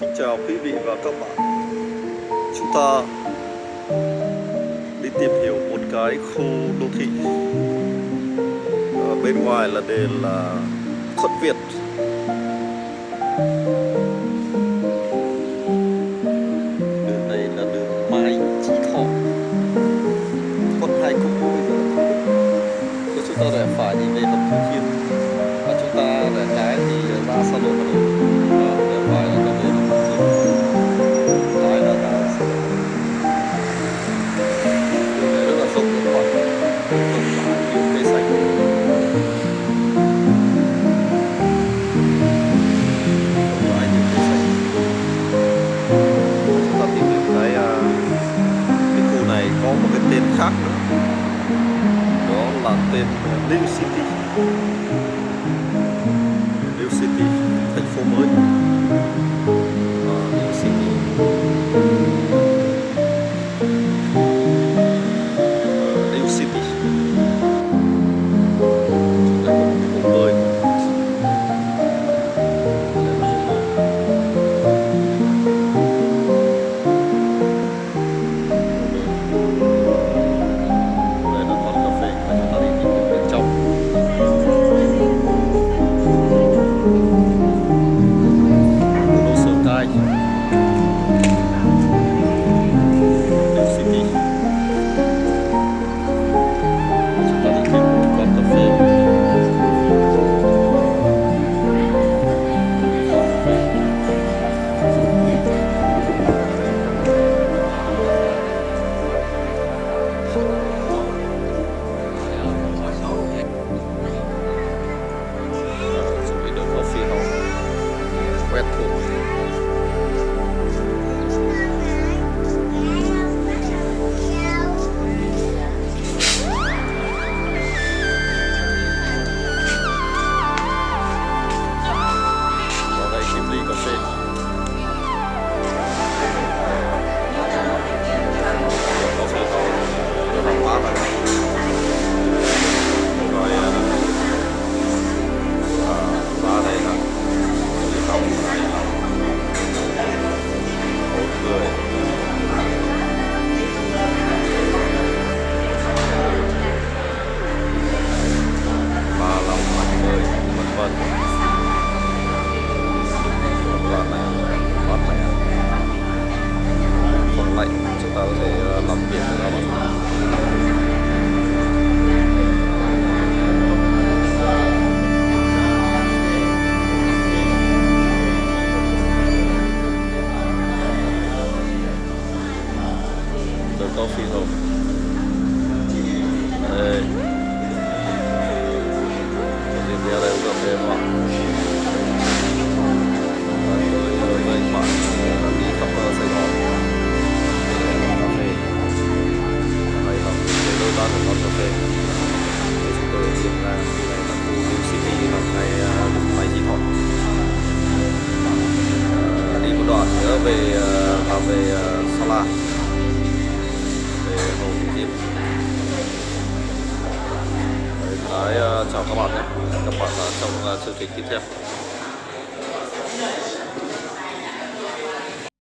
Chào quý vị và các bạn. Chúng ta đi tìm hiểu một cái khu đô thị bên ngoài là đền là Thuận Việt. Đường này là đường Mai Chí Thọ. Con hai cung đôi rồi. Chúng ta rẽ phải đi về Hồng Thừa Thiên và chúng ta rẽ trái thì La Sa Lộ. Khác nữa. Đó là tên New City, thành phố mới. New City. New City. Chúng ta có một cái vùng mới. Chào các bạn nhé, hẹn gặp lại trong chương trình tiếp theo.